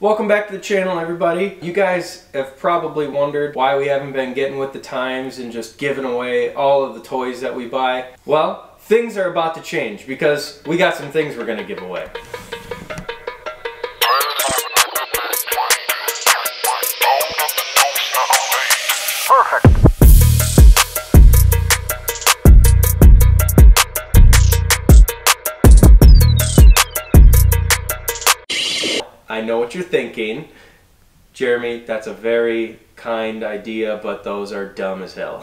Welcome back to the channel, everybody. You guys have probably wondered why we haven't been getting with the times and just giving away all of the toys that we buy. Well, things are about to change because we got some things we're gonna give away. I know what you're thinking. Jeremy, that's a very kind idea, but those are dumb as hell.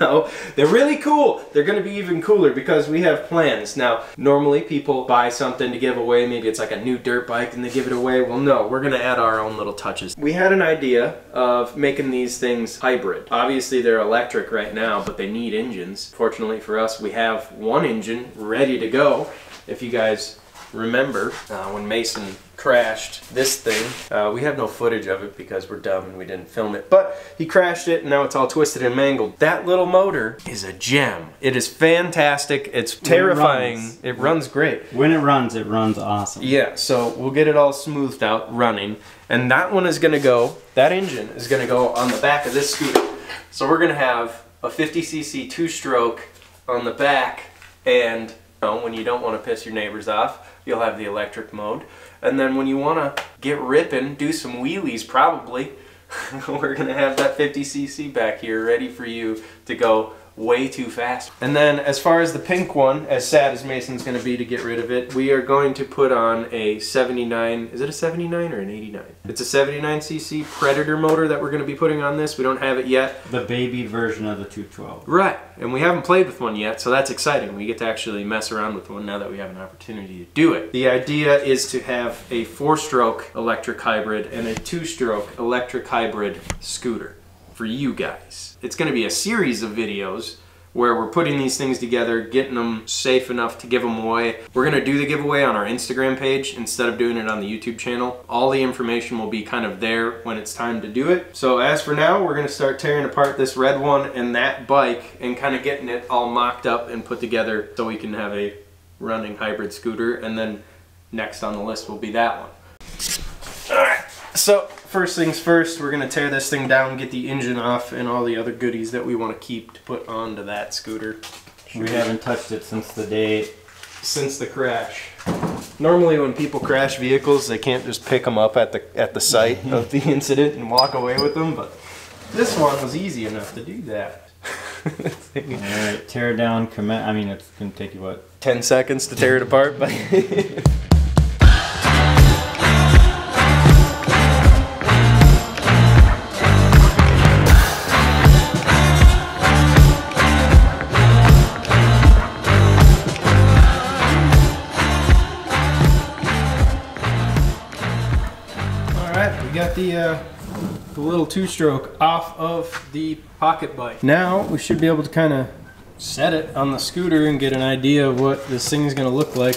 No, they're really cool. They're gonna be even cooler because we have plans. Now, normally people buy something to give away. Maybe it's like a new dirt bike and they give it away. Well, no, we're gonna add our own little touches. We had an idea of making these things hybrid. Obviously, they're electric right now, but they need engines. Fortunately for us, we have one engine ready to go. If you guys remember when Mason crashed this thing, we have no footage of it because we're dumb and we didn't film it, but he crashed it and now it's all twisted and mangled. That little motor is a gem. It is fantastic. It's terrifying. It runs great. When it runs awesome. Yeah, so we'll get it all smoothed out running, and that one is gonna go, that engine is gonna go on the back of this scooter. So we're gonna have a 50cc two-stroke on the back, and when you don't want to piss your neighbors off, you'll have the electric mode. And then when you want to get ripping, do some wheelies probably, we're going to have that 50cc back here ready for you to go way too fast. And then as far as the pink one, as sad as Mason's going to be to get rid of it, we are going to put on a 79, is it a 79 or an 89? It's a 79cc Predator motor that we're going to be putting on this. We don't have it yet. The baby version of the 212. Right. And we haven't played with one yet, so that's exciting. We get to actually mess around with one now that we have an opportunity to do it. The idea is to have a 4-stroke electric hybrid and a 2-stroke electric hybrid scooter for you guys. It's gonna be a series of videos where we're putting these things together, getting them safe enough to give them away. We're gonna do the giveaway on our Instagram page instead of doing it on the YouTube channel. All the information will be kind of there when it's time to do it. So as for now, we're gonna start tearing apart this red one and that bike and kind of getting it all mocked up and put together so we can have a running hybrid scooter, and then next on the list will be that one. All right, so first things first, we're gonna tear this thing down, get the engine off, and all the other goodies that we want to keep to put onto that scooter. We haven't touched it since the day, since the crash. Normally when people crash vehicles, they can't just pick them up at the site of the incident and walk away with them, but this one was easy enough to do that. All right, tear it down, commit. I mean, it's gonna take you what, 10 seconds to tear it apart, but. The little two-stroke off of the pocket bike. Now we should be able to kind of set it on the scooter and get an idea of what this thing is going to look like.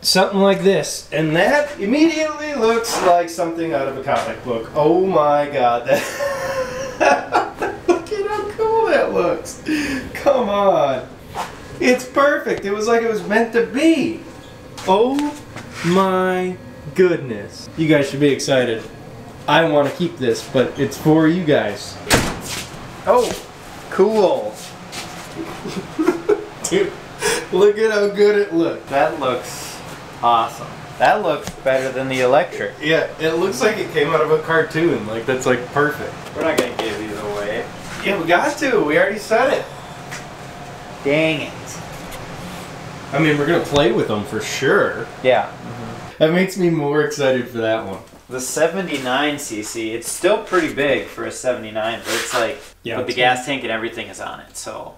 Something like this, and that immediately looks like something out of a comic book. Oh my god, that look at how cool that looks. Come on, it's perfect. It was like it was meant to be. Oh my goodness, you guys should be excited. I want to keep this, but it's for you guys. Oh, cool. Dude, look at how good it looked. That looks awesome. That looks better than the electric. Yeah, it looks like it came out of a cartoon. Like, that's like perfect. We're not going to give these away. Yeah, we got to. We already said it. Dang it. I mean, we're going to play with them for sure. Yeah. Mm-hmm. That makes me more excited for that one. The 79cc, it's still pretty big for a 79, but it's like, yeah, but the gas tank and everything is on it, so.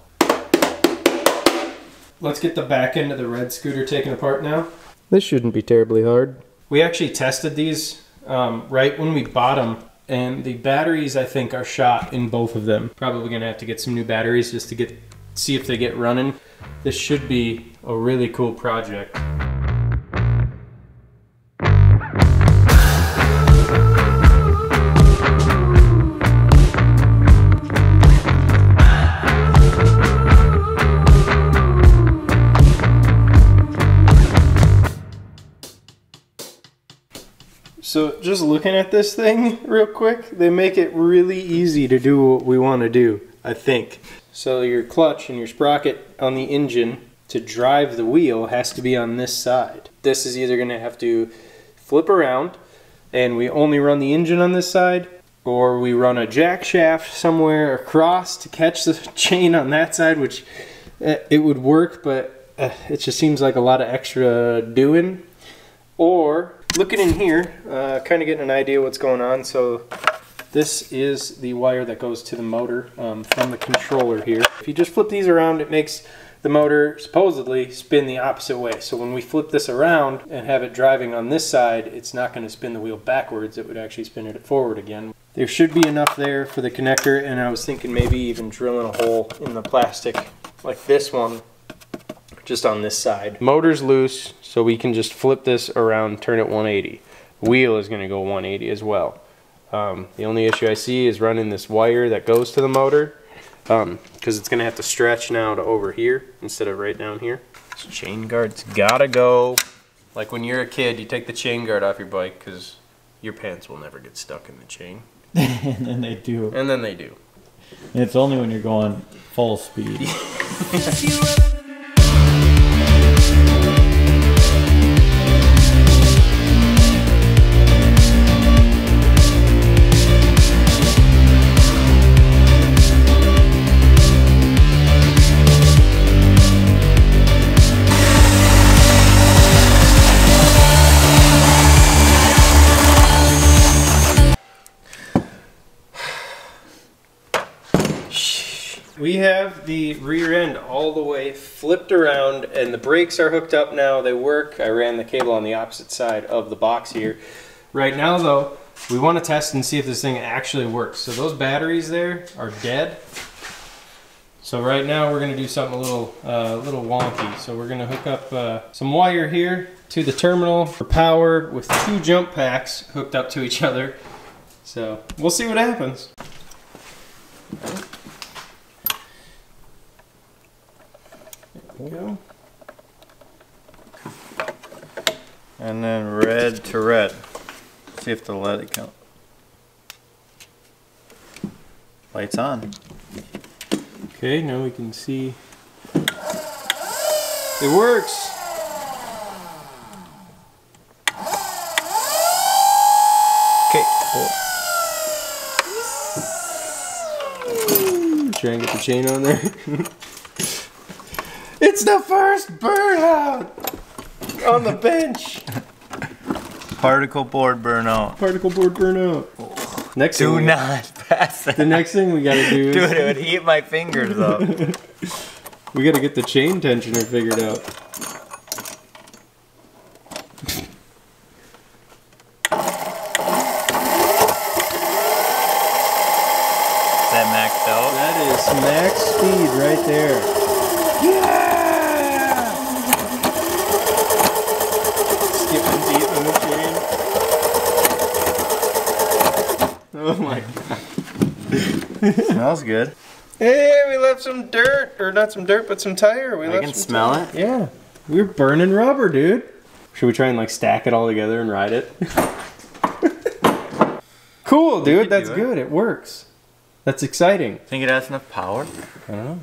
Let's get the back end of the red scooter taken apart now. This shouldn't be terribly hard. We actually tested these right when we bought them, and the batteries, I think, are shot in both of them. Probably gonna have to get some new batteries just to see if they get running. This should be a really cool project. So just looking at this thing real quick, they make it really easy to do what we want to do, I think. So your clutch and your sprocket on the engine to drive the wheel has to be on this side. This is either going to have to flip around and we only run the engine on this side, or we run a jack shaft somewhere across to catch the chain on that side, which it would work, but it just seems like a lot of extra doing. Or looking in here, kind of getting an idea what's going on. So this is the wire that goes to the motor from the controller here. If you just flip these around, it makes the motor supposedly spin the opposite way. So when we flip this around and have it driving on this side, it's not going to spin the wheel backwards. It would actually spin it forward again. There should be enough there for the connector, and I was thinking maybe even drilling a hole in the plastic like this one, just on this side. Motor's loose, so we can just flip this around, turn it 180. Wheel is going to go 180 as well. The only issue I see is running this wire that goes to the motor, because it's going to have to stretch now to over here instead of right down here. This chain guard's gotta go. Like when you're a kid, you take the chain guard off your bike because your pants will never get stuck in the chain. And then they do. And then they do. And it's only when you're going full speed. We have the rear end all the way flipped around and the brakes are hooked up now. They work. I ran the cable on the opposite side of the box here. Right now though, we want to test and see if this thing actually works. So those batteries there are dead. So right now we're going to do something a little wonky. So we're going to hook up some wire here to the terminal for power with two jump packs hooked up to each other. So we'll see what happens. Go. And then red to red. See if the light comes. Light's on. Okay, now we can see. It works! Okay, cool. Try and get the chain on there. It's the first burnout on the bench. Particle board burnout. Particle board burnout. Oh. Next do thing not we, pass that. The next thing we gotta do is... Dude, it would eat my fingers up. We gotta get the chain tensioner figured out. Is that maxed out? That is max speed right there. Yeah! Oh my god. Smells good. Hey, we left some dirt. Or not some dirt, but some tire. We left I can some smell tire. It? Yeah. We're burning rubber, dude. Should we try and like stack it all together and ride it? Cool, dude. That's good. It works. That's exciting. Think it has enough power? I don't know.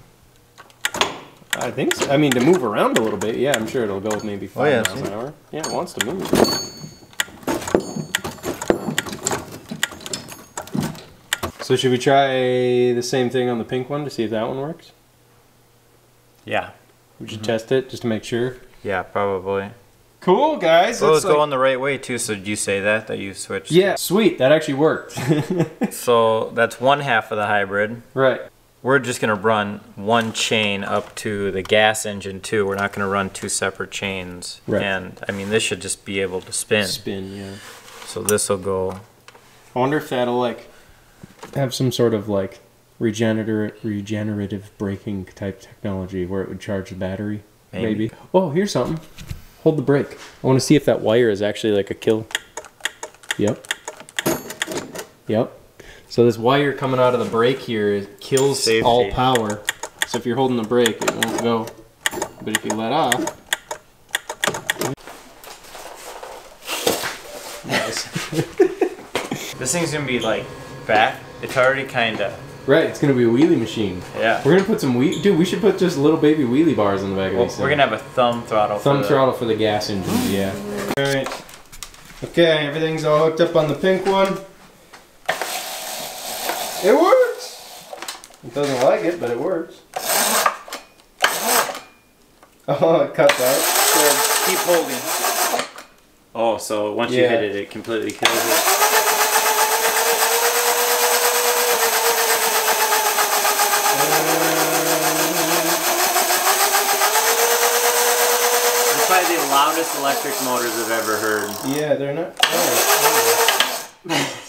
I think so. I mean, to move around a little bit. Yeah, I'm sure it'll go maybe 5 miles an hour. Yeah, it wants to move. So should we try the same thing on the pink one to see if that one works? Yeah. We should test it just to make sure? Yeah, probably. Cool, guys. Well, it's like... going the right way, too. So did you say that you switched? Yeah, sweet. That actually worked. So that's one half of the hybrid. Right. We're just going to run one chain up to the gas engine, too. We're not going to run two separate chains. Right. And, I mean, this should just be able to spin. Spin, yeah. So this will go... I wonder if that'll, like... have some sort of like regenerative braking type technology where it would charge the battery, maybe. Oh, here's something. Hold the brake. I want to see if that wire is actually like a kill. Yep. Yep. So this wire coming out of the brake here kills safety. All power. So if you're holding the brake, it won't go. But if you let off... Nice. This thing's gonna be like back. It's already kinda. Right, it's gonna be a wheelie machine. Yeah. We're gonna put some wheelie. Dude, we should put just little baby wheelie bars on the back of this thing. We're gonna have a thumb throttle. Thumb throttle for the gas engines, yeah. Alright. Okay, everything's all hooked up on the pink one. It works! It doesn't like it, but it works. Oh, it cuts out. So keep holding. Oh, so once you hit it, it completely kills it. Probably the loudest electric motors I've ever heard. Yeah, they're not. Oh, oh.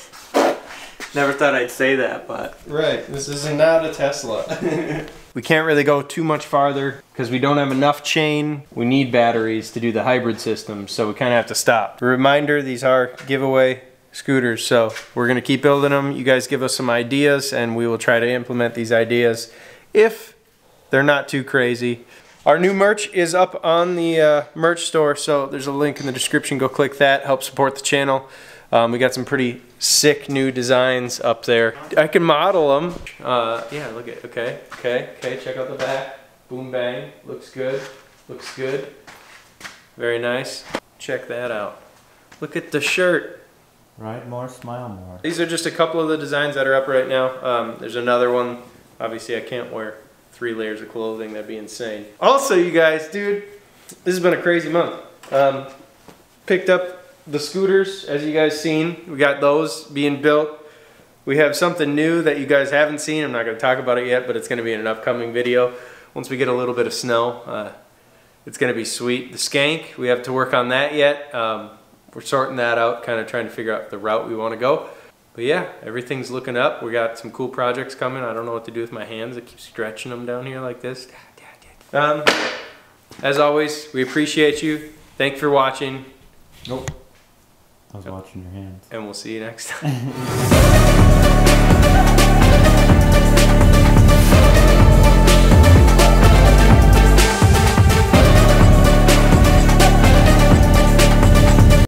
Never thought I'd say that, but. Right, this is not a Tesla. We can't really go too much farther because we don't have enough chain. We need batteries to do the hybrid system, so we kind of have to stop. A reminder, these are giveaway scooters, so we're going to keep building them. You guys give us some ideas, and we will try to implement these ideas if they're not too crazy. Our new merch is up on the merch store, so there's a link in the description. Go click that, help support the channel. We got some pretty sick new designs up there. I can model them. Yeah, look at, okay, check out the back. Boom, bang, looks good, Very nice. Check that out. Look at the shirt. Ride more, smile more. These are just a couple of the designs that are up right now. There's another one, obviously I can't wear 3 layers of clothing, that'd be insane. Also, you guys, dude, this has been a crazy month. Picked up the scooters, as you guys seen. We got those being built. We have something new that you guys haven't seen. I'm not gonna talk about it yet, but it's gonna be in an upcoming video. Once we get a little bit of snow, it's gonna be sweet. The Skank, we have to work on that yet. We're sorting that out, kind of trying to figure out the route we wanna go. But yeah, everything's looking up. We got some cool projects coming. I don't know what to do with my hands. I keep stretching them down here like this. As always, we appreciate you. Thanks for watching. Nope. I was watching your hands. And we'll see you next time.